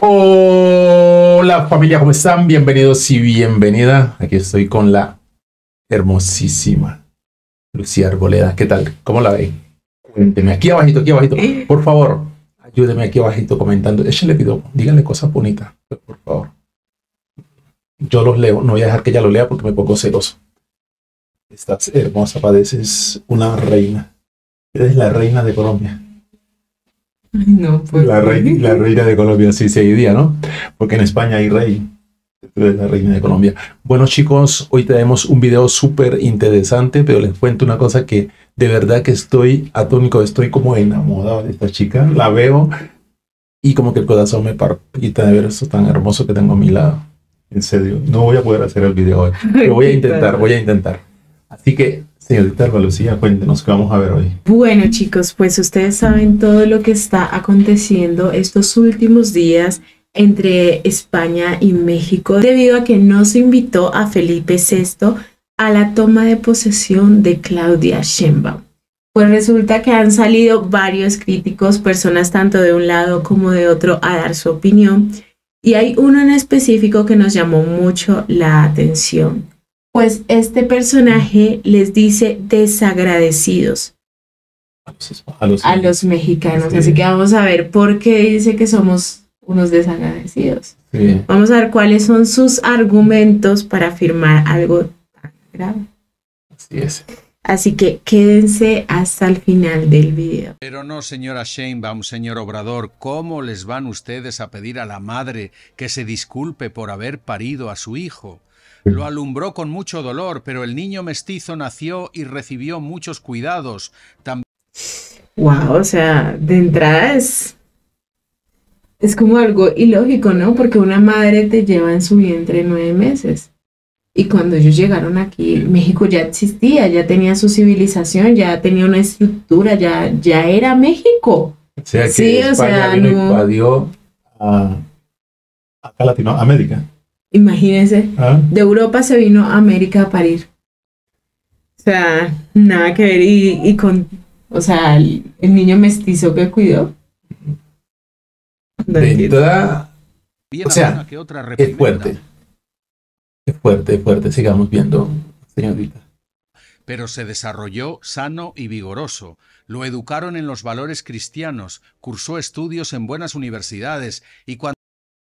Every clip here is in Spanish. Hola familia, ¿cómo están? Bienvenidos y bienvenida. Aquí estoy con la hermosísima Lucía Arboleda. ¿Qué tal? ¿Cómo la ven? Cuénteme aquí abajito, por favor. Ayúdeme aquí abajito comentando. Échale video, díganle cosas bonitas, por favor. Yo los leo, no voy a dejar que ella lo lea porque me pongo celoso. Estás hermosa, padeces una reina. Eres la reina de Colombia. Ay, no, pues. La reina de Colombia, sí, sí, hoy día, ¿no? Porque en España hay rey. Pero es la reina de Colombia. Bueno, chicos, hoy tenemos un video súper interesante, pero les cuento una cosa que de verdad que estoy atónico, estoy como enamorado de esta chica. La veo y como que el corazón me palpita de ver esto tan hermoso que tengo a mi lado. En serio, no voy a poder hacer el video hoy. Lo voy a intentar, voy a intentar. Así que, señorita Arba Lucía, cuéntenos qué vamos a ver hoy. Bueno, chicos, pues ustedes saben todo lo que está aconteciendo estos últimos días entre España y México, debido a que no se invitó a Felipe VI a la toma de posesión de Claudia Sheinbaum. Pues resulta que han salido varios críticos, personas tanto de un lado como de otro, a dar su opinión. Y hay uno en específico que nos llamó mucho la atención. Pues este personaje les dice desagradecidos a los mexicanos. Sí. Así que vamos a ver por qué dice que somos unos desagradecidos. Sí. Vamos a ver cuáles son sus argumentos para afirmar algo tan grave. Así es. Así que quédense hasta el final del video. Pero no, señora Sheinbaum, señor Obrador, ¿cómo les van ustedes a pedir a la madre que se disculpe por haber parido a su hijo? Lo alumbró con mucho dolor, pero el niño mestizo nació y recibió muchos cuidados. También... Wow, o sea, de entrada es como algo ilógico, ¿no? Porque una madre te lleva en su vientre 9 meses. Y cuando ellos llegaron aquí, México ya existía, ya tenía su civilización, ya tenía una estructura, ya era México. O sea, que sí, España, o sea, vino, no... invadió a Latinoamérica. Imagínense, de Europa se vino a América a parir. O sea, nada que ver. Y con, o sea, el niño mestizo que cuidó. No de toda... O sea, que otra es fuerte. Es fuerte, es fuerte. Sigamos viendo, señorita. Pero se desarrolló sano y vigoroso. Lo educaron en los valores cristianos. Cursó estudios en buenas universidades. Y cuando...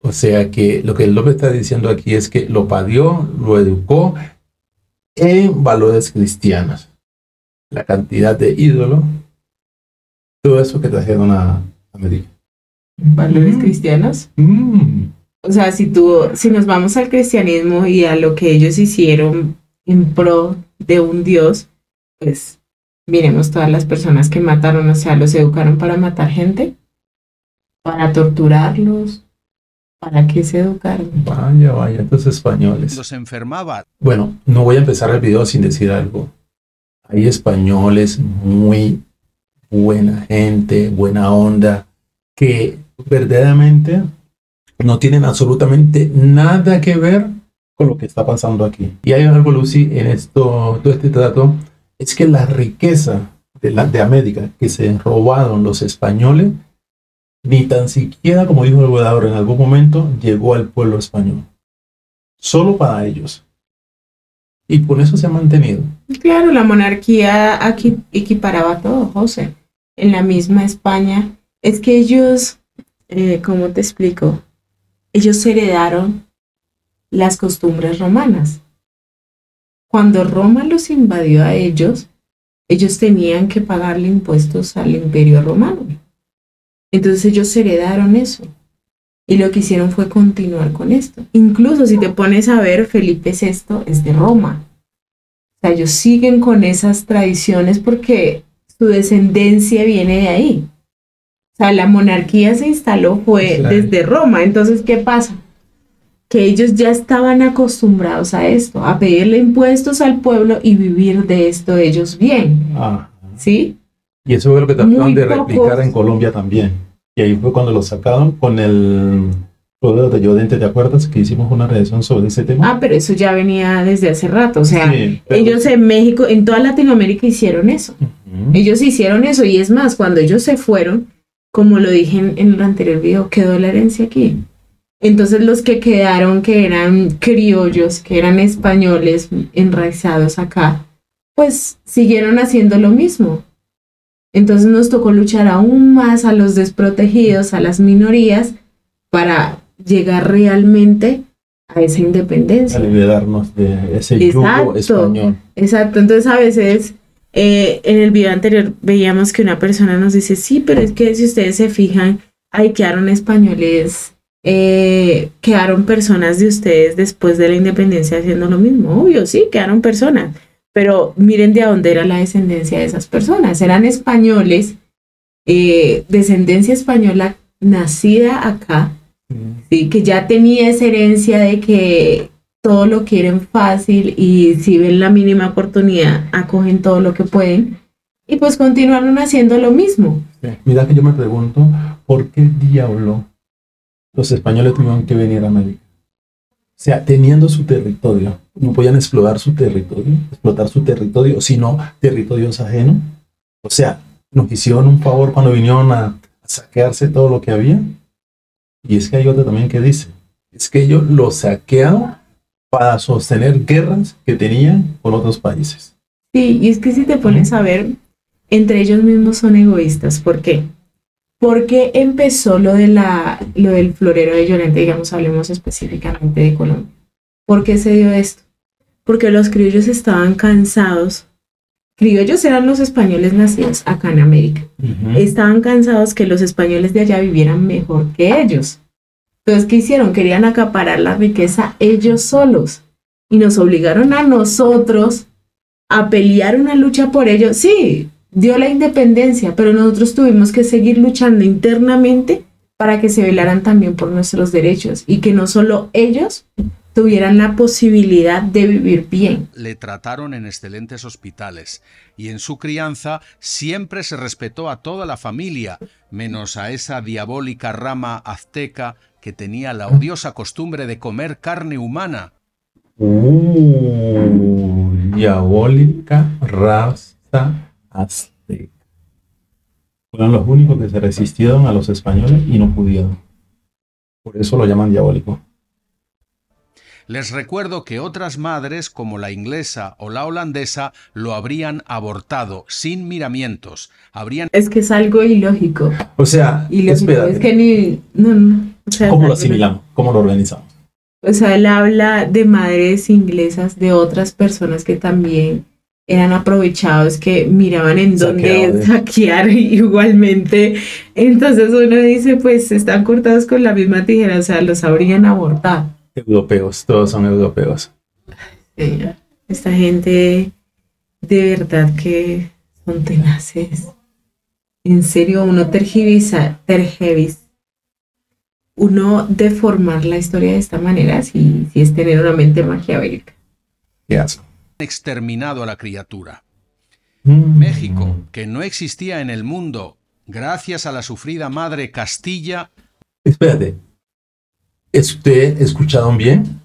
O sea que lo que el López está diciendo aquí es que lo parió, lo educó en valores cristianos. La cantidad de ídolos, todo eso que trajeron a América. ¿Valores cristianos? O sea, si nos vamos al cristianismo y a lo que ellos hicieron en pro de un Dios, pues miremos todas las personas que mataron, o sea, los educaron para matar gente, para torturarlos. ¿Para qué se educaron? Vaya, vaya, estos españoles. Los enfermaba. Bueno, no voy a empezar el video sin decir algo. Hay españoles muy buena gente, buena onda, que verdaderamente no tienen absolutamente nada que ver con lo que está pasando aquí. Y hay algo, Lucy, en esto, todo este trato, es que la riqueza de América que se robaron los españoles, ni tan siquiera, como dijo el gobernador en algún momento, llegó al pueblo español. Solo para ellos. Y por eso se ha mantenido. Claro, la monarquía aquí equiparaba todo, José. En la misma España. Es que ellos, ¿cómo te explico? Ellos heredaron las costumbres romanas. Cuando Roma los invadió a ellos, ellos tenían que pagarle impuestos al Imperio Romano. Entonces ellos heredaron eso y lo que hicieron fue continuar con esto. Incluso si te pones a ver, Felipe VI es de Roma. O sea, ellos siguen con esas tradiciones porque su descendencia viene de ahí. O sea, la monarquía se instaló fue desde Roma. Entonces, ¿qué pasa? Que ellos ya estaban acostumbrados a esto, a pedirle impuestos al pueblo y vivir de esto ellos bien. Ajá. ¿Sí? Y eso fue lo que trataron de replicar en Colombia también. Y ahí fue cuando lo sacaron con el poder de Yolanda, ¿te acuerdas? Que hicimos una redacción sobre ese tema. Ah, pero eso ya venía desde hace rato. O sea, sí, ellos en México, en toda Latinoamérica hicieron eso. Ellos hicieron eso. Y es más, cuando ellos se fueron, como lo dije en el anterior video, quedó la herencia aquí. Entonces los que quedaron, que eran criollos, que eran españoles enraizados acá, pues siguieron haciendo lo mismo. Entonces nos tocó luchar aún más a los desprotegidos, a las minorías, para llegar realmente a esa independencia. A liberarnos de ese yugo español. Exacto, entonces a veces en el video anterior veíamos que una persona nos dice, sí, pero es que si ustedes se fijan, ahí quedaron españoles, quedaron personas de ustedes después de la independencia haciendo lo mismo. Obvio, sí, quedaron personas, pero miren de dónde era la descendencia de esas personas. Eran españoles, descendencia española nacida acá, sí, que ya tenía esa herencia de que todo lo quieren fácil y si ven la mínima oportunidad acogen todo lo que pueden y pues continuaron haciendo lo mismo. Mira que yo me pregunto, ¿por qué diablo los españoles tuvieron que venir a América? O sea, teniendo su territorio, no podían explotar su territorio, sino territorios ajenos. O sea, nos hicieron un favor cuando vinieron a saquearse todo lo que había. Y es que hay otra también que dice, es que ellos lo saquearon para sostener guerras que tenían con otros países. Sí, y es que si te pones a ver, entre ellos mismos son egoístas. ¿Por qué? Porque empezó lo del florero de Yolanda, digamos, hablemos específicamente de Colombia. ¿Por qué se dio esto? Porque los criollos estaban cansados. Criollos eran los españoles nacidos acá en América. Estaban cansados que los españoles de allá vivieran mejor que ellos. Entonces, ¿qué hicieron? Querían acaparar la riqueza ellos solos. Y nos obligaron a nosotros a pelear una lucha por ellos. Sí, dio la independencia, pero nosotros tuvimos que seguir luchando internamente para que se velaran también por nuestros derechos y que no solo ellos tuvieran la posibilidad de vivir bien. Le trataron en excelentes hospitales y en su crianza siempre se respetó a toda la familia, menos a esa diabólica rama azteca que tenía la odiosa costumbre de comer carne humana. Diabólica raza azteca. Fueron los únicos que se resistieron a los españoles y no pudieron. Por eso lo llaman diabólico. Les recuerdo que otras madres, como la inglesa o la holandesa, lo habrían abortado sin miramientos. Habrían... Es que es algo ilógico. O sea, ilógico. Es que ni... No. O sea, ¿cómo lo asimilamos? ¿Cómo lo organizamos? O sea, él habla de madres inglesas, de otras personas que también eran aprovechados, que miraban en dónde saquear igualmente. Entonces uno dice, pues están cortados con la misma tijera, o sea, los habrían abortado. Europeos, todos son europeos. Esta gente de verdad que son tenaces. En serio, uno uno deformar la historia de esta manera, si es tener una mente maquiavélica. Qué asco. Exterminado a la criatura. México, que no existía en el mundo, gracias a la sufrida madre Castilla. Espérate. ¿Ustedes escucharon bien?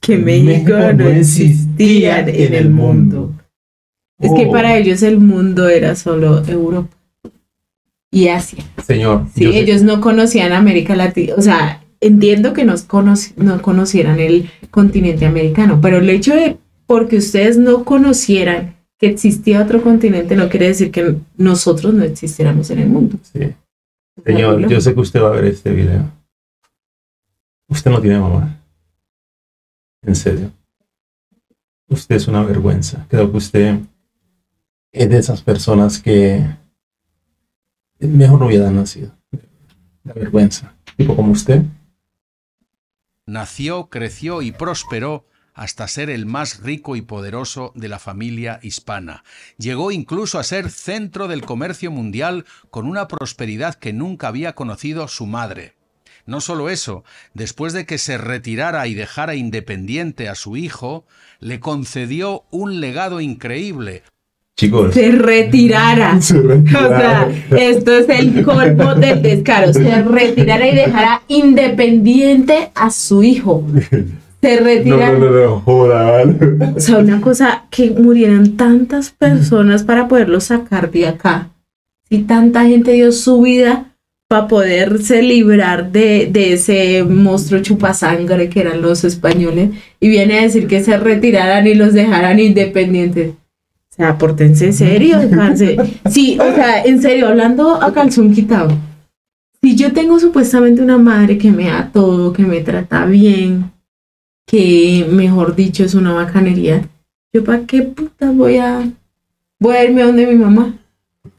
Que México no existía en el mundo. Es que para ellos el mundo era solo Europa y Asia. Señor. Sí, ellos no conocían América Latina. O sea, entiendo que no conocieran el continente americano, pero el hecho de porque ustedes no conocieran que existía otro continente no quiere decir que nosotros no existiéramos en el mundo. Sí. Señor, yo sé que usted va a ver este video. Usted no tiene mamá. En serio. Usted es una vergüenza. Creo que usted es de esas personas que mejor no hubiera nacido. La vergüenza. Tipo como usted. Nació, creció y prosperó hasta ser el más rico y poderoso de la familia hispana. Llegó incluso a ser centro del comercio mundial con una prosperidad que nunca había conocido su madre. No solo eso, después de que se retirara y dejara independiente a su hijo, le concedió un legado increíble. Chicos, se retirara. O sea, esto es el colmo del descaro. Se retirara y dejara independiente a su hijo. Se retirara. No, joda. O sea, una cosa, que murieran tantas personas para poderlo sacar de acá. Si tanta gente dio su vida para poderse librar de ese monstruo chupasangre que eran los españoles, y viene a decir que se retiraran y los dejaran independientes. O sea, pórtense en serio, déjense. Sí, o sea, en serio, hablando a calzón quitado. Si yo tengo supuestamente una madre que me da todo, que me trata bien, que mejor dicho es una bacanería, ¿yo para qué puta voy a irme a donde mi mamá?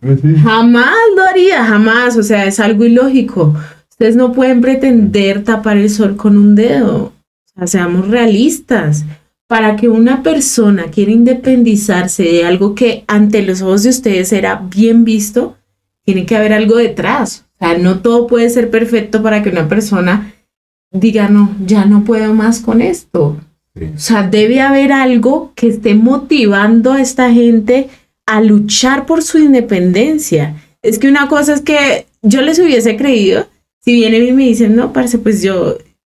Sí. Jamás lo haría, jamás, o sea, es algo ilógico. Ustedes no pueden pretender tapar el sol con un dedo. O sea, seamos realistas. Para que una persona quiera independizarse de algo que ante los ojos de ustedes era bien visto, tiene que haber algo detrás. O sea, no todo puede ser perfecto para que una persona diga, no, ya no puedo más con esto. Sí. O sea, debe haber algo que esté motivando a esta gente a luchar por su independencia. Es que una cosa es que yo les hubiese creído, si vienen y me dicen, no, parce, pues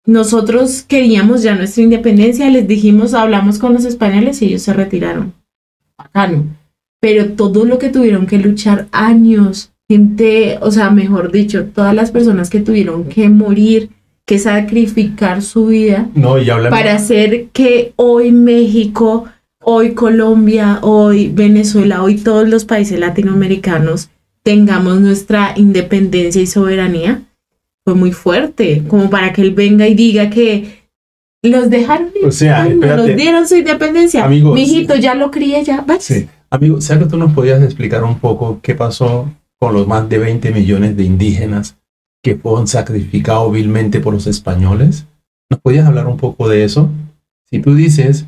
nosotros queríamos ya nuestra independencia, les dijimos, hablamos con los españoles y ellos se retiraron. Bacano. Pero todo lo que tuvieron que luchar años, gente, o sea, mejor dicho, todas las personas que tuvieron que morir, que sacrificar su vida para hacer que hoy México, hoy Colombia, hoy Venezuela, hoy todos los países latinoamericanos tengamos nuestra independencia y soberanía, fue muy fuerte, como para que él venga y diga que los dejaron, o sea, nos dieron su independencia. Amigo, mijito, ya lo crié, ya. Sí. Amigo, ¿sabes que tú nos podías explicar un poco qué pasó con los más de 20 millones de indígenas que fueron sacrificados vilmente por los españoles? ¿Nos podías hablar un poco de eso? Si tú dices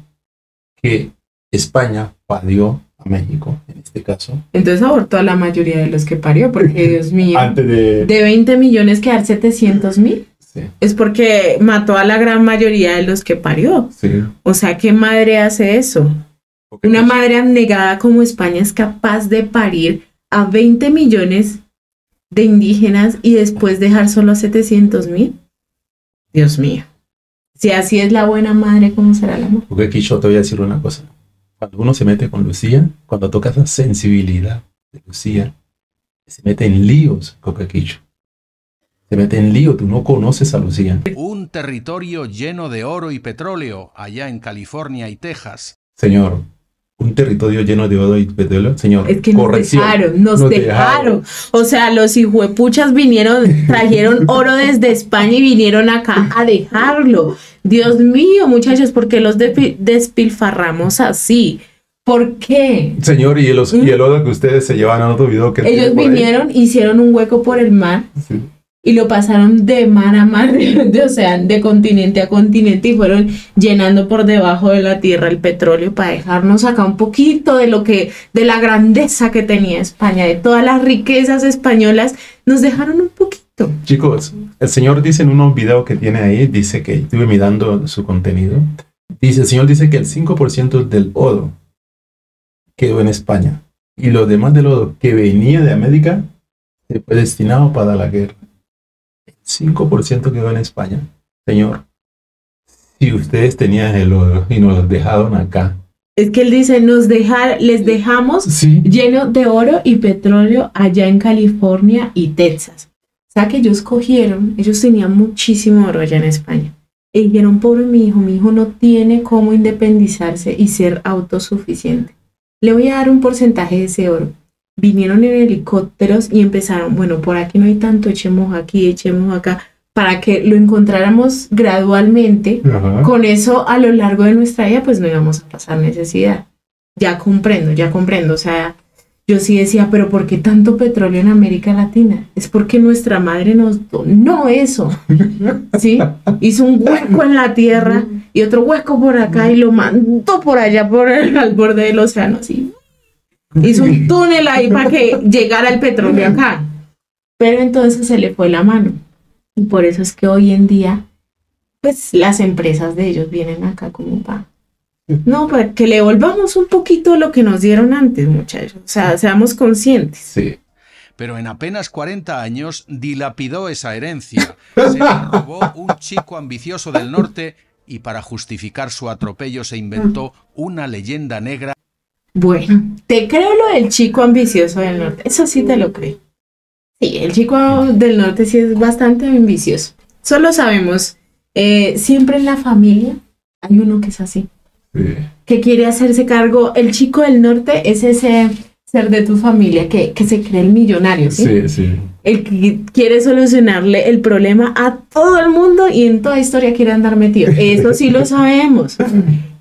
que España parió a México, en este caso. Entonces abortó a la mayoría de los que parió, porque Dios mío, antes de 20 millones quedar 700.000, sí, es porque mató a la gran mayoría de los que parió. Sí. O sea, ¿qué madre hace eso? Okay. Una madre abnegada como España es capaz de parir a 20 millones de indígenas y después dejar solo 700.000. Dios mío. Si así es la buena madre, ¿cómo será el amor? Porque aquí yo te voy a decir una cosa. Cuando uno se mete con Lucía, cuando toca esa sensibilidad de Lucía, se mete en líos, Coquequillo. Se mete en líos, tú no conoces a Lucía. Un territorio lleno de oro y petróleo, allá en California y Texas. Señor, un territorio lleno de oro y petróleo, señor. Es que corrección, nos dejaron. O sea, los hijuepuchas vinieron, trajeron oro desde España y vinieron acá a dejarlo. Dios mío, muchachos, ¿por qué los despilfarramos así? ¿Por qué? Señor, y el oro que ustedes se llevan a otro video que... Ellos vinieron, hicieron un hueco por el mar, sí, y lo pasaron de mar a mar, o sea, de continente a continente, y fueron llenando por debajo de la tierra el petróleo para dejarnos acá un poquito de lo que, de la grandeza que tenía España, de todas las riquezas españolas, nos dejaron un poquito. Chicos, el señor dice en unos videos que tiene ahí, dice que estuve mirando su contenido, dice, el señor dice que el 5% del oro quedó en España y los demás del oro que venía de América fue destinado para la guerra. El 5% quedó en España. Señor, si ustedes tenían el oro y nos lo dejaron acá. Es que él dice, les dejamos, ¿sí?, lleno de oro y petróleo allá en California y Texas. O sea, que ellos cogieron, ellos tenían muchísimo oro allá en España. Y dijeron, pobre mi hijo no tiene cómo independizarse y ser autosuficiente. Le voy a dar un porcentaje de ese oro. Vinieron en helicópteros y empezaron, bueno, por aquí no hay tanto, echemos aquí, echemos acá, para que lo encontráramos gradualmente. Ajá. Con eso, a lo largo de nuestra vida, pues no íbamos a pasar necesidad. Ya comprendo, ya comprendo, o sea... Yo sí decía, pero ¿por qué tanto petróleo en América Latina? Es porque nuestra madre nos donó eso, ¿sí? Hizo un hueco en la tierra y otro hueco por acá y lo mandó por allá, al borde del océano, ¿sí? Hizo un túnel ahí para que llegara el petróleo acá. Pero entonces se le fue la mano. Y por eso es que hoy en día, pues las empresas de ellos vienen acá como para... No, para que le volvamos un poquito lo que nos dieron antes, muchachos. O sea, seamos conscientes. Sí. Pero en apenas 40 años dilapidó esa herencia. Se la robó un chico ambicioso del norte y para justificar su atropello se inventó una leyenda negra. Bueno, te creo lo del chico ambicioso del norte. Eso sí te lo creo. Sí, el chico del norte sí es bastante ambicioso. Solo sabemos, siempre en la familia hay uno que es así, sí, que quiere hacerse cargo. El chico del norte es ese ser de tu familia que se cree el millonario, ¿sí? Sí, sí. El que quiere solucionarle el problema a todo el mundo y en toda historia quiere andar metido. Eso sí lo sabemos.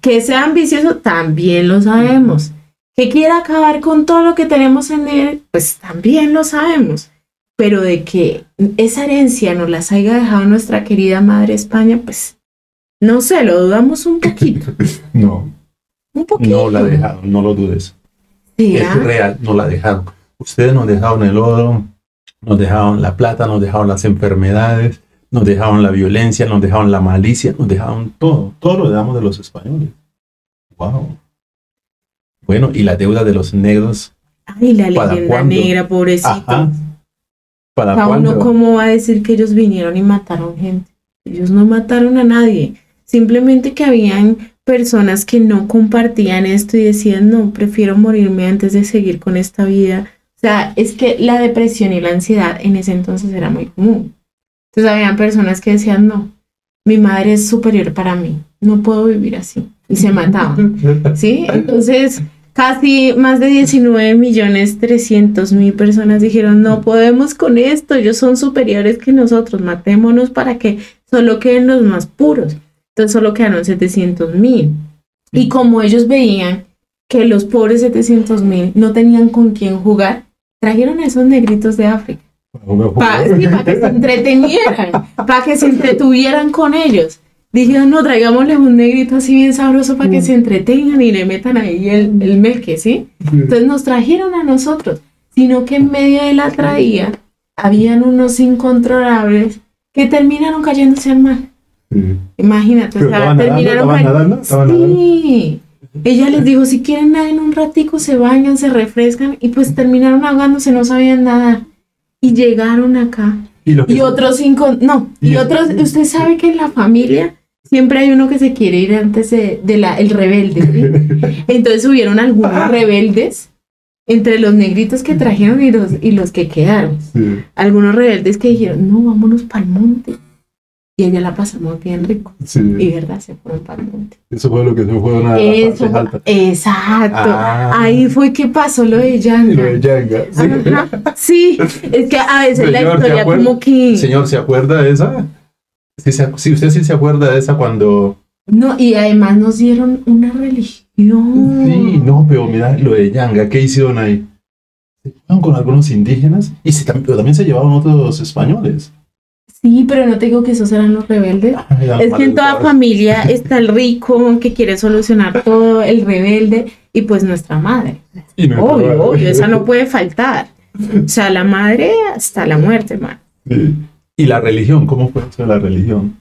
Que sea ambicioso también lo sabemos. Que quiera acabar con todo lo que tenemos en él, pues también lo sabemos. Pero de que esa herencia nos las haya dejado nuestra querida madre España, pues no sé, lo dudamos un poquito. No. Un poquito. No la dejaron, no lo dudes. ¿Sí, es real, no la dejaron. Ustedes nos dejaron el oro, nos dejaron la plata, nos dejaron las enfermedades, nos dejaron la violencia, nos dejaron la malicia, nos dejaron todo. Todo lo dejamos de los españoles. Wow. Bueno, y la deuda de los negros. Ay, la leyenda negra, pobrecito. Ajá. ¿Para cuándo? Uno, ¿cómo va a decir que ellos vinieron y mataron gente? Ellos no mataron a nadie. Simplemente que habían personas que no compartían esto y decían, no, prefiero morirme antes de seguir con esta vida. O sea, es que la depresión y la ansiedad en ese entonces era muy común. Entonces habían personas que decían, no, mi madre es superior para mí, no puedo vivir así. Y se mataban, ¿sí? Entonces, casi más de 19.300.000 personas dijeron, no podemos con esto, ellos son superiores que nosotros, matémonos para que solo queden los más puros. Entonces solo quedaron 700.000. Y como ellos veían que los pobres 700.000 no tenían con quién jugar, trajeron a esos negritos de África. Para que se entretenieran, para que se entretuvieran con ellos. Dijeron, no, traigámosles un negrito así bien sabroso para que se entretengan y le metan ahí el melque, ¿sí? Entonces nos trajeron a nosotros, sino que en medio de la traía habían unos incontrolables que terminaron cayéndose al mar. Sí. Imagínate, o sea, terminaron nadando, sí. Ella les dijo, si quieren nadar en un ratico, se bañan, se refrescan, y pues terminaron ahogándose, no sabían nadar. Y llegaron acá. Y otros cinco, no, y otros, usted sabe que en la familia siempre hay uno que se quiere ir antes del rebelde, ¿sí? Entonces hubieron algunos rebeldes entre los negritos que trajeron y los que quedaron. Sí. Algunos rebeldes que dijeron, no, vámonos para el monte. Y ella la pasamos bien rico. Sí. Y verdad, se fueron para el monte. Eso fue lo que se fueron a la parte alta. Exacto. Ah. Ahí fue que pasó lo de Yanga. Lo de Yanga. Sí. Sí, es que a veces señor, la historia como que... Señor, ¿se acuerda de esa? Sí, usted sí se acuerda de esa cuando... No, y además nos dieron una religión. Sí, no, pero mira lo de Yanga. ¿Qué hicieron ahí? Se llevaron con algunos indígenas, pero también se llevaron otros españoles. Sí, pero no te digo que esos eran los rebeldes. Es que en toda familia está el rico que quiere solucionar todo, el rebelde, y pues nuestra madre. Obvio, esa no puede faltar. O sea, la madre hasta la muerte, hermano. ¿Y la religión? ¿Cómo fue eso de la religión?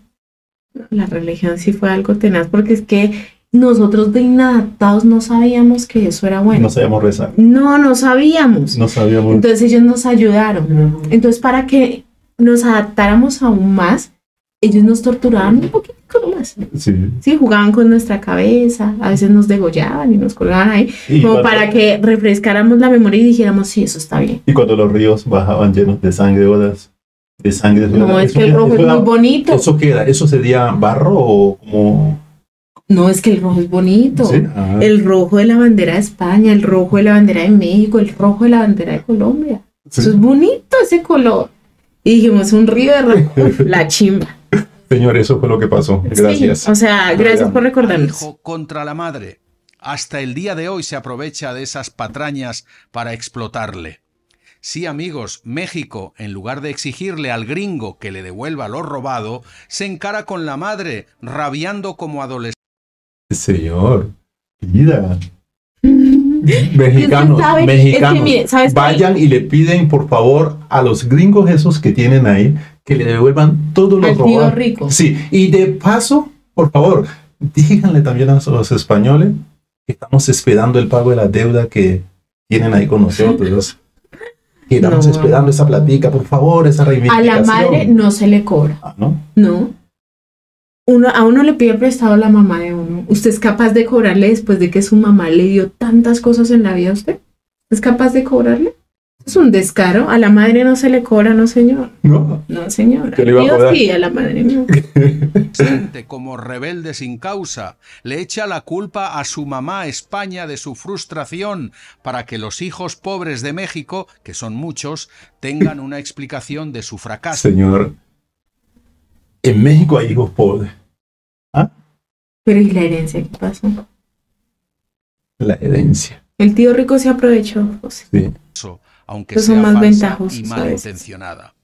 La religión sí fue algo tenaz, porque es que nosotros de inadaptados no sabíamos que eso era bueno. No sabíamos rezar. No sabíamos. Entonces ellos nos ayudaron. Entonces, ¿para qué nos adaptáramos aún más? Ellos nos torturaban un poquito más. Sí. Sí, jugaban con nuestra cabeza, a veces nos degollaban y nos colgaban ahí, y como para que refrescáramos la memoria y dijéramos, sí, eso está bien. Y cuando los ríos bajaban llenos de sangre, olas de sangre. No, es que el rojo es muy bonito. ¿Eso qué era? ¿Eso sería barro o como...? No, es que el rojo es bonito. ¿Sí? Ah. El rojo de la bandera de España, el rojo de la bandera de México, el rojo de la bandera de Colombia. Sí. Eso es bonito, ese color. Y dijimos, un río de rojo, la chimba. Señor, eso fue lo que pasó. Gracias. Sí, o sea, gracias por recordarnos. Hijo contra la madre. Hasta el día de hoy se aprovecha de esas patrañas para explotarle. Sí, amigos, México, en lugar de exigirle al gringo que le devuelva lo robado, se encara con la madre, rabiando como adolescente. Señor, vida. Mexicanos, vayan y le piden por favor a los gringos esos que tienen ahí que le devuelvan todo lo robado. Sí, y de paso, por favor, díganle también a los españoles que estamos esperando el pago de la deuda que tienen ahí con nosotros. Que estamos esperando esa platica, por favor, esa reivindicación. A la madre no se le cobra. Ah, ¿no? No. A uno le pide prestado a la mamá de uno. ¿Usted es capaz de cobrarle después de que su mamá le dio tantas cosas en la vida a usted? ¿Es capaz de cobrarle? Es un descaro. A la madre no se le cobra, no señor. No, no señor. Yo le iba a cobrar. Sí, a la madre no. Siente como rebelde sin causa. Le echa la culpa a su mamá España de su frustración para que los hijos pobres de México, que son muchos, tengan una explicación de su fracaso. Señor, en México hay hijos pobres. ¿Ah? Pero ¿y la herencia qué pasó? La herencia. El tío rico se aprovechó, José. Sí. Aunque pues sea son más falsa ventajosos, y malintencionada.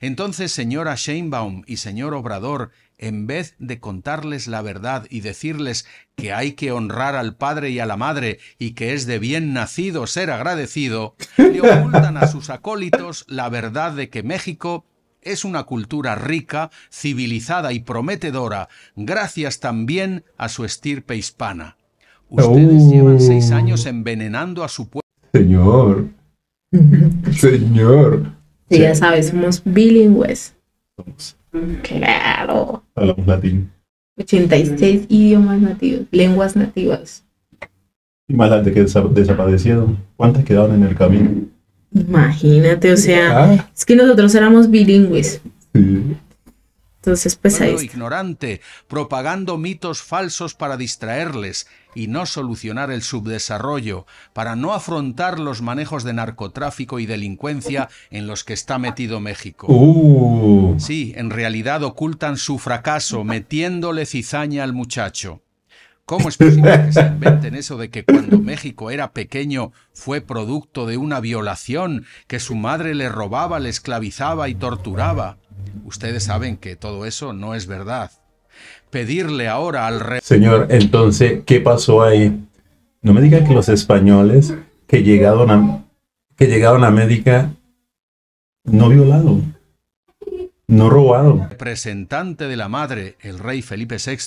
Entonces, señora Sheinbaum y señor Obrador, en vez de contarles la verdad y decirles que hay que honrar al padre y a la madre y que es de bien nacido ser agradecido, le ocultan a sus acólitos la verdad de que México es una cultura rica, civilizada y prometedora, gracias también a su estirpe hispana. Ustedes llevan 6 años envenenando a su pueblo. Señor. Señor. Sí, ya sabes, somos bilingües. Somos. Claro. Hablamos latín. 86 idiomas nativos, lenguas nativas. Y más las de que desaparecieron. ¿Cuántas quedaron en el camino? Imagínate, o sea, ¿ah? Es que nosotros éramos bilingües. Sí. Entonces, pues ahí está. Ignorante, propagando mitos falsos para distraerles y no solucionar el subdesarrollo, para no afrontar los manejos de narcotráfico y delincuencia en los que está metido México. Sí, en realidad ocultan su fracaso, metiéndole cizaña al muchacho. ¿Cómo es posible que se inventen eso de que cuando México era pequeño fue producto de una violación, que su madre le robaba, le esclavizaba y torturaba? Ustedes saben que todo eso no es verdad. Pedirle ahora al rey... Señor, entonces, ¿qué pasó ahí? No me diga que los españoles que llegaron a América no violaron, no robaron. El representante de la madre, el rey Felipe VI,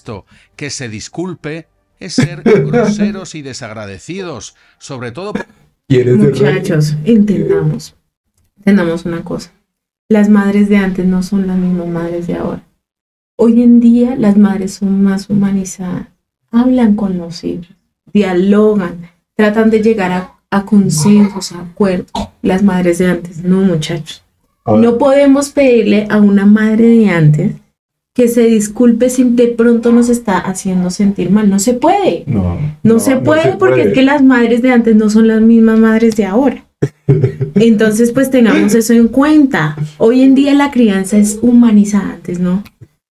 que se disculpe, es ser groseros y desagradecidos, sobre todo... Muchachos, entendamos una cosa. Las madres de antes no son las mismas madres de ahora. Hoy en día las madres son más humanizadas, hablan con los hijos, dialogan, tratan de llegar a consensos, a acuerdos. Las madres de antes, no muchachos. No podemos pedirle a una madre de antes que se disculpe si de pronto nos está haciendo sentir mal. No se puede. No se puede porque es que las madres de antes no son las mismas madres de ahora. Entonces, pues tengamos eso en cuenta. Hoy en día la crianza es humanizada, antes no.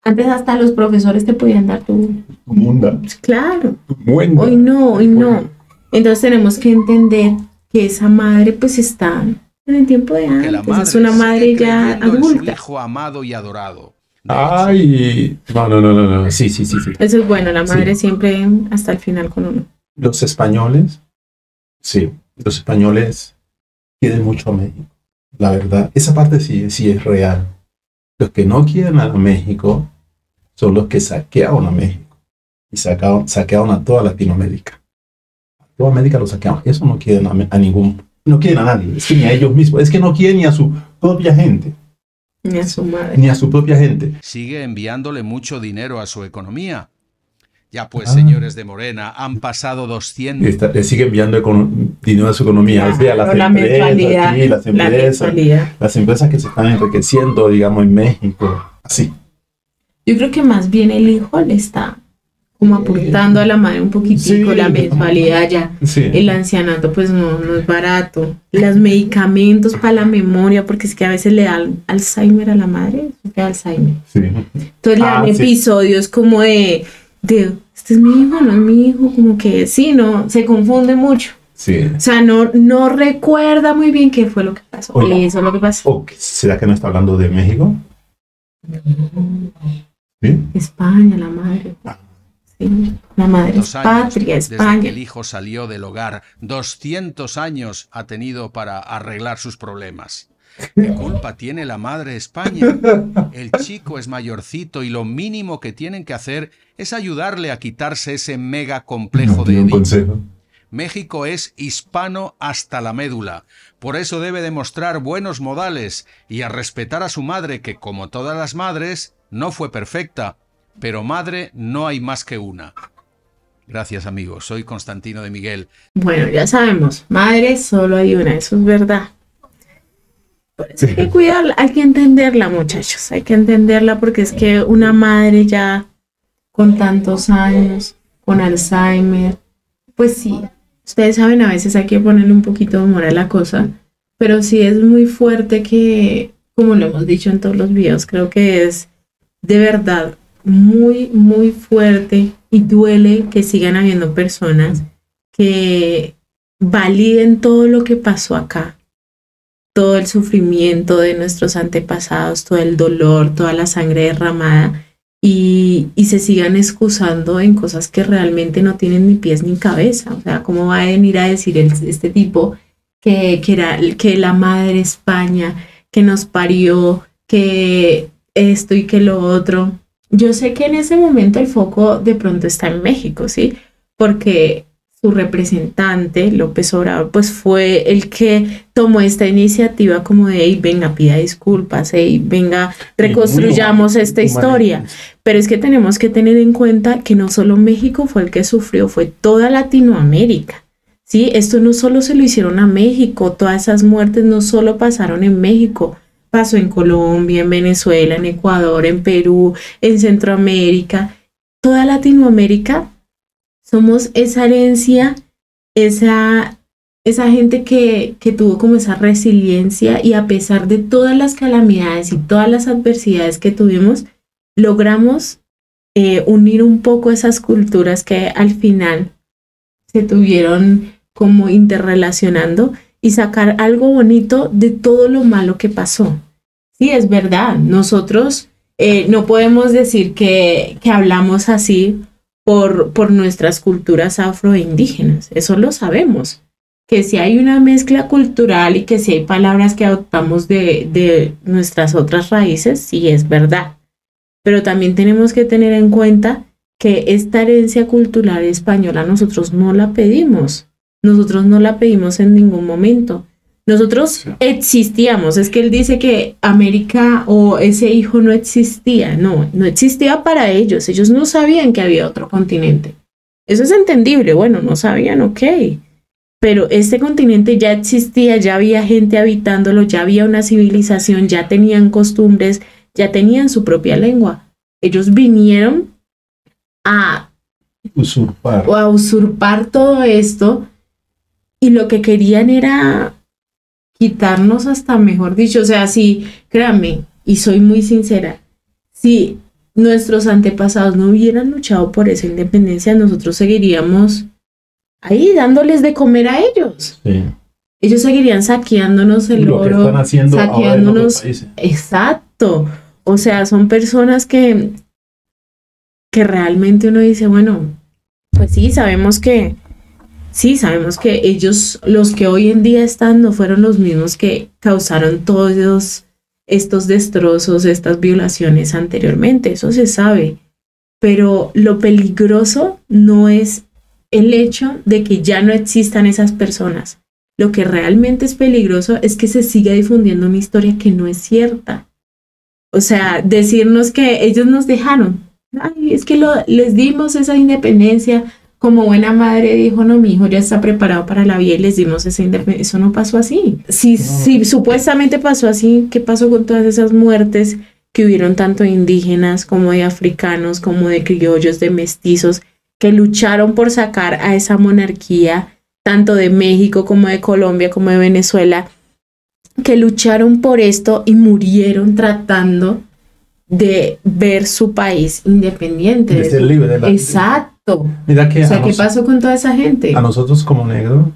Antes hasta los profesores te podían dar tu munda. Claro. Buena. Hoy no, hoy buena. No. Entonces tenemos que entender que esa madre pues está en el tiempo de antes. Es una madre ya adulta. Hijo amado y adorado. Ay. No. Sí. Eso es bueno, la madre sí. Siempre hasta el final con uno. Los españoles, sí, los españoles quieren mucho a México. La verdad, esa parte sí es real. Los que no quieren a México son los que saquearon a México. Y saquearon a toda Latinoamérica. Toda América lo saquearon. Eso no quieren no quieren a nadie. Es que ni a ellos mismos. Es que no quieren ni a su propia gente. Ni a su madre. Ni a su propia gente. Sigue enviándole mucho dinero a su economía. Ya pues, señores de Morena, han pasado 200... le sigue enviando dinero a su economía. O sea, las empresas que se están enriqueciendo, digamos, en México. Así. Yo creo que más bien el hijo le está como apuntando a la madre un poquitico, sí, la mensualidad ya. Sí. El ancianato pues no es barato. Los medicamentos para la memoria, porque es que a veces le dan Alzheimer a la madre. Alzheimer. Sí. Entonces le dan episodios como de... este es mi hijo, no es mi hijo, como que sí, no, se confunde mucho. Sí. O sea, no recuerda muy bien qué fue lo que pasó. Oye, eso es lo que pasó. ¿Será que no está hablando de México? No. ¿Sí? España, la madre. Sí, la madre es patria, España. Desde que el hijo salió del hogar, 200 años ha tenido para arreglar sus problemas. ¿Qué culpa tiene la madre España? El chico es mayorcito y lo mínimo que tienen que hacer es ayudarle a quitarse ese mega complejo de Edipo. México es hispano hasta la médula. Por eso debe demostrar buenos modales y a respetar a su madre, que como todas las madres, no fue perfecta. Pero madre no hay más que una. Gracias, amigos. Soy Constantino de Miguel. Bueno, ya sabemos. Madre solo hay una, eso es verdad. Sí. Hay que cuidarla, hay que entenderla, muchachos, hay que entenderla, porque es que una madre ya con tantos años, con Alzheimer, pues sí, ustedes saben, a veces hay que ponerle un poquito de humor a la cosa, pero sí es muy fuerte que, como lo hemos dicho en todos los videos, creo que es de verdad muy, muy fuerte y duele que sigan habiendo personas que validen todo lo que pasó acá, todo el sufrimiento de nuestros antepasados, todo el dolor, toda la sangre derramada, y se sigan excusando en cosas que realmente no tienen ni pies ni cabeza. O sea, ¿cómo va a venir a decir este tipo que la madre España, que nos parió, que esto y que lo otro? Yo sé que en ese momento el foco de pronto está en México, ¿sí? Porque su representante, López Obrador, pues fue el que tomó esta iniciativa como de, hey, venga, pida disculpas, hey, venga, reconstruyamos esta historia. Pero es que tenemos que tener en cuenta que no solo México fue el que sufrió, fue toda Latinoamérica, ¿sí? Esto no solo se lo hicieron a México, todas esas muertes no solo pasaron en México, pasó en Colombia, en Venezuela, en Ecuador, en Perú, en Centroamérica, toda Latinoamérica. Somos esa herencia, esa gente que tuvo como esa resiliencia, y a pesar de todas las calamidades y todas las adversidades que tuvimos, logramos unir un poco esas culturas que al final se tuvieron como interrelacionando y sacar algo bonito de todo lo malo que pasó. Sí, es verdad, nosotros no podemos decir que hablamos así por nuestras culturas afroindígenas, eso lo sabemos, que si hay una mezcla cultural y que si hay palabras que adoptamos de nuestras otras raíces, sí es verdad, pero también tenemos que tener en cuenta que esta herencia cultural española nosotros no la pedimos, en ningún momento, nosotros existíamos. Es que él dice que América o ese hijo no existía. No, no existía para ellos. Ellos no sabían que había otro continente. Eso es entendible. Bueno, no sabían, ok. Pero este continente ya existía, ya había gente habitándolo, ya había una civilización, ya tenían costumbres, ya tenían su propia lengua. Ellos vinieron a usurpar, todo esto, y lo que querían era quitarnos, hasta mejor dicho. O sea, sí, créanme, y soy muy sincera, si nuestros antepasados no hubieran luchado por esa independencia, nosotros seguiríamos ahí dándoles de comer a ellos. Sí. Ellos seguirían saqueándonos el oro, lo que están haciendo saqueándonos ahora en otros países. Exacto. O sea, son personas que realmente uno dice, bueno, pues sí, sabemos que ellos, los que hoy en día están, no fueron los mismos que causaron todos estos destrozos, estas violaciones anteriormente, eso se sabe. Pero lo peligroso no es el hecho de que ya no existan esas personas. Lo que realmente es peligroso es que se siga difundiendo una historia que no es cierta. O sea, decirnos que ellos nos dejaron. Ay, es que les dimos esa independencia. Como buena madre dijo, no, mi hijo ya está preparado para la vida, y les dimos esa independencia. Eso no pasó así. Si supuestamente pasó así, ¿qué pasó con todas esas muertes que hubieron tanto de indígenas como de africanos, como de criollos, de mestizos, que lucharon por sacar a esa monarquía, tanto de México como de Colombia, como de Venezuela, que lucharon por esto y murieron tratando de ver su país independiente? De ser libre de la... Exacto. Mira que, o sea, ¿qué pasó con toda esa gente? A nosotros como negros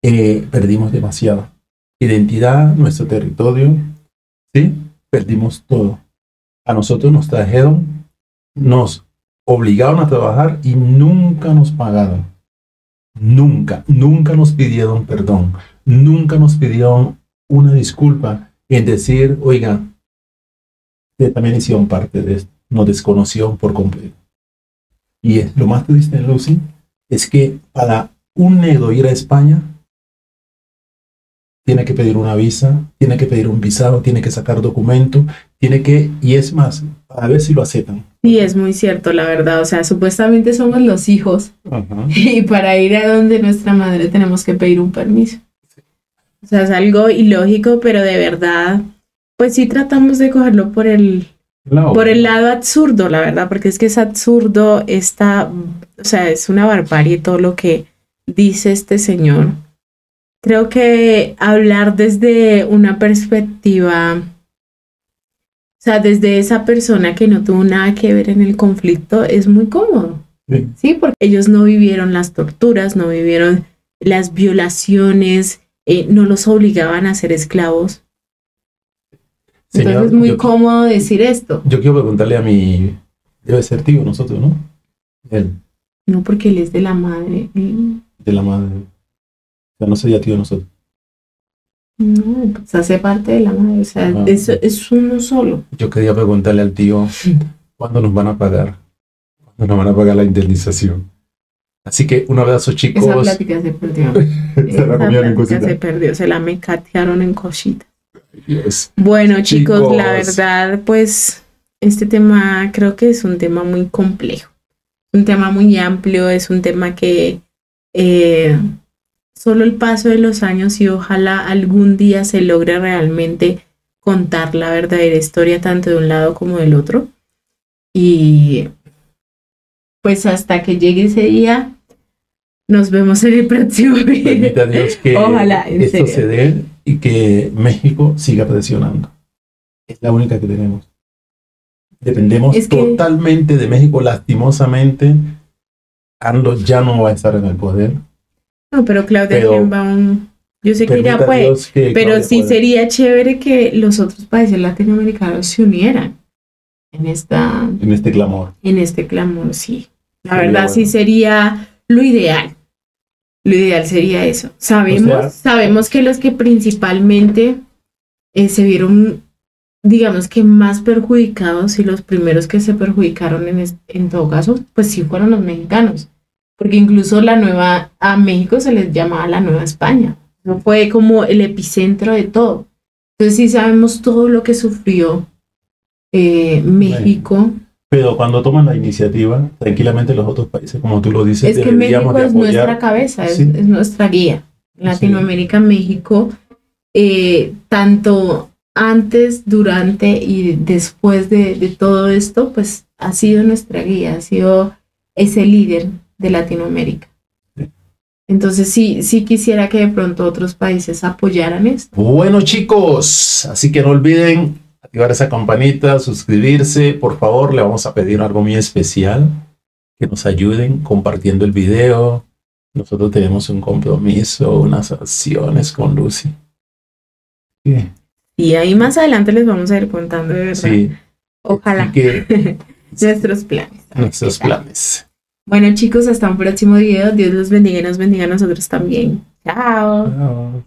perdimos demasiado. Identidad, nuestro territorio, ¿sí? Perdimos todo. A nosotros nos trajeron, nos obligaron a trabajar y nunca nos pagaron. Nunca, nunca nos pidieron perdón. Nunca nos pidieron una disculpa en decir, oiga, ustedes también hicieron parte de esto. Nos desconocieron por completo. Y lo más triste, Lucy, es que para un negro ir a España tiene que pedir una visa, tiene que pedir un visado, tiene que sacar documento, tiene que, y es más, a ver si lo aceptan. Sí, es muy cierto, la verdad. O sea, supuestamente somos los hijos. Ajá. Y para ir a donde nuestra madre tenemos que pedir un permiso. Sí. O sea, es algo ilógico, pero de verdad, pues sí tratamos de cogerlo por el lado absurdo, la verdad, porque es que es absurdo esta, o sea, es una barbarie todo lo que dice este señor. Creo que hablar desde una perspectiva, o sea, desde esa persona que no tuvo nada que ver en el conflicto es muy cómodo, sí, ¿sí? Porque ellos no vivieron las torturas, no vivieron las violaciones, no los obligaban a ser esclavos. Señor, entonces es muy cómodo decir esto. Yo quiero preguntarle a mi... Debe ser tío nosotros, ¿no? Él. No, porque él es de la madre. De la madre. Ya no sería tío nosotros. No, pues hace parte de la madre. O sea, es uno solo. Yo quería preguntarle al tío, ¿cuándo nos van a pagar? ¿Cuándo nos van a pagar la indemnización? Así que un abrazo, chicos. Esa plática se perdió. Se la mecatearon en cosita. Yes. Bueno, chicos, la verdad, pues este tema creo que es un tema muy complejo, un tema muy amplio, es un tema que solo el paso de los años y ojalá algún día se logre realmente contar la verdadera historia tanto de un lado como del otro. Y pues hasta que llegue ese día, nos vemos en el próximo video. Permita Dios que ojalá, esto se dé. Y que México siga presionando. Es la única que tenemos. Dependemos totalmente de México. Lastimosamente, AMLO ya no va a estar en el poder. No, pero Claudia Sheinbaum, yo sé que ya puede, pero sí sería chévere que los otros países latinoamericanos se unieran en esta... En este clamor. En este clamor, sí. La verdad sí sería lo ideal. Lo ideal sería eso. Sabemos que los que principalmente se vieron, digamos que más perjudicados y los primeros que se perjudicaron en todo caso, pues sí fueron los mexicanos. Porque incluso a México se les llamaba la Nueva España. No fue como el epicentro de todo. Entonces sí sabemos todo lo que sufrió México. Bueno. Pero cuando toman la iniciativa, tranquilamente los otros países, como tú lo dices, es que México es nuestra cabeza, ¿sí? Es nuestra guía. En Latinoamérica, sí. México, tanto antes, durante y después de todo esto, pues ha sido nuestra guía, es el líder de Latinoamérica. Sí. Entonces sí quisiera que de pronto otros países apoyaran esto. Bueno, chicos, así que no olviden activar esa campanita, suscribirse, por favor. Le vamos a pedir algo muy especial, que nos ayuden compartiendo el video. Nosotros tenemos un compromiso, unas acciones con Lucy. ¿Qué? Y ahí más adelante les vamos a ir contando, de verdad. Sí. Ojalá que nuestros planes. Nuestros planes. Bueno, chicos, hasta un próximo video. Dios los bendiga y nos bendiga a nosotros también. Chao. Chao.